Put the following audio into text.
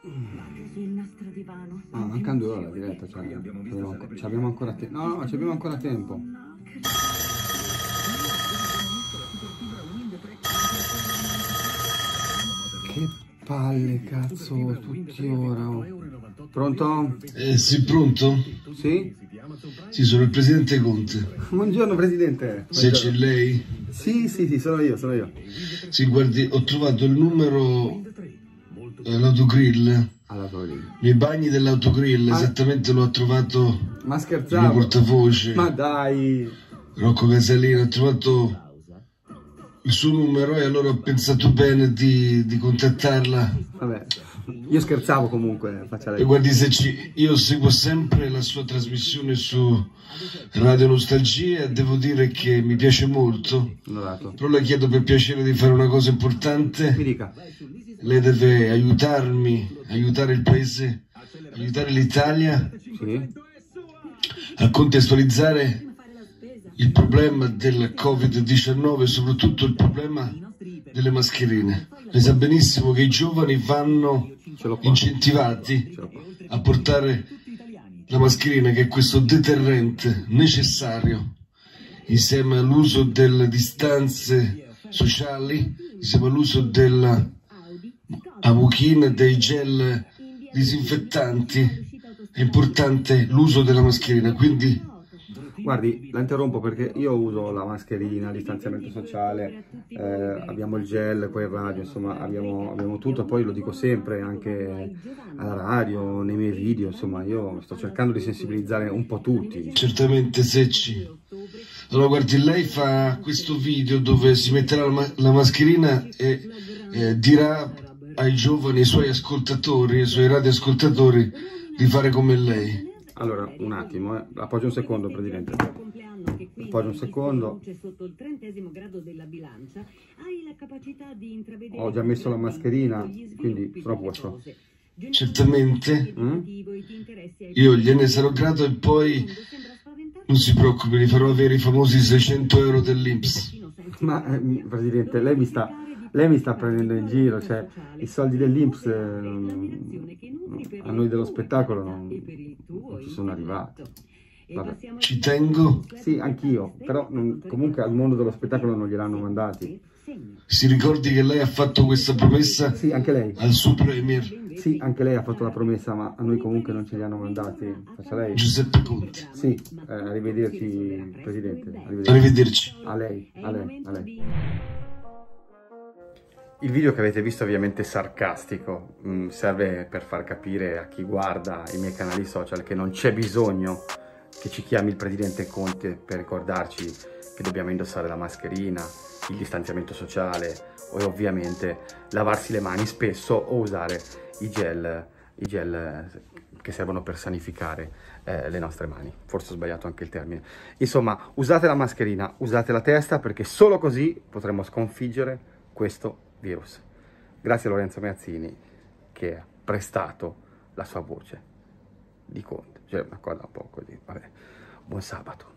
Il nastro divano. Ah, mancando ora la diretta, cioè, abbiamo ancora tempo. No, ci abbiamo ancora tempo. Che palle, cazzo, tutti ora. Pronto? Sì, pronto? Sì? Sì, sono il presidente Conte. Buongiorno, presidente. Se c'è lei? Sì, sì, sì, sono io, sono io. Sì, guardi, ho trovato il numero... l'autogrill, nei bagni dell'autogrill, esattamente lo ha trovato. Ma scherzavo, il portavoce, ma dai, Rocco Casalino, ha trovato il suo numero e allora ho pensato bene di contattarla. Vabbè, io scherzavo comunque, faccia lei. E guardi, se ci... io seguo sempre la sua trasmissione su Radio Nostalgia, devo dire che mi piace molto. Dorato. Però le chiedo per piacere di fare una cosa importante. Mi dica. Lei deve aiutarmi, aiutare il paese, aiutare l'Italia, sì, a contestualizzare il problema del Covid-19 e soprattutto il problema delle mascherine. Lei sa benissimo che i giovani vanno incentivati a portare la mascherina, che è questo deterrente necessario, insieme all'uso delle distanze sociali, insieme all'uso della a mucchina, dei gel disinfettanti. È importante l'uso della mascherina, quindi... Guardi, la interrompo perché io uso la mascherina, il distanziamento sociale, abbiamo il gel, poi il radio, insomma abbiamo tutto. Poi lo dico sempre anche alla radio, nei miei video, insomma io sto cercando di sensibilizzare un po' tutti. Certamente, Secci. Allora guardi, lei fa questo video dove si metterà la mascherina e dirà ai giovani, ai suoi ascoltatori, ai suoi radioascoltatori, di fare come lei. Allora, un attimo, appoggio un secondo, presidente. Appoggio un secondo. Ho già messo la mascherina, quindi sono a posto. Certamente. Io gliene sarò grato e poi non si preoccupi, gli farò avere i famosi 600 euro dell'INPS. Ma, presidente, lei mi sta... Lei mi sta prendendo in giro, cioè i soldi dell'INPS a noi dello spettacolo non ci sono arrivati. Vabbè. Ci tengo? Sì, anch'io, però comunque al mondo dello spettacolo non gliel'hanno mandati. Si ricordi che lei ha fatto questa promessa? Sì, anche lei. Al suo premier? Sì, anche lei ha fatto la promessa, ma a noi comunque non ce li hanno mandati. Faccia lei. Giuseppe Conte. Sì, arrivederci, presidente. Arrivederci. Arrivederci. A lei, a lei, a lei. Il video che avete visto è ovviamente sarcastico, serve per far capire a chi guarda i miei canali social che non c'è bisogno che ci chiami il presidente Conte per ricordarci che dobbiamo indossare la mascherina, il distanziamento sociale e ovviamente lavarsi le mani spesso o usare i gel che servono per sanificare le nostre mani. Forse ho sbagliato anche il termine. Insomma, usate la mascherina, usate la testa, perché solo così potremo sconfiggere questo virus. Grazie a Lorenzo Meazzini che ha prestato la sua voce di Conte. Cioè, una cosa un po' così, vabbè. Buon sabato.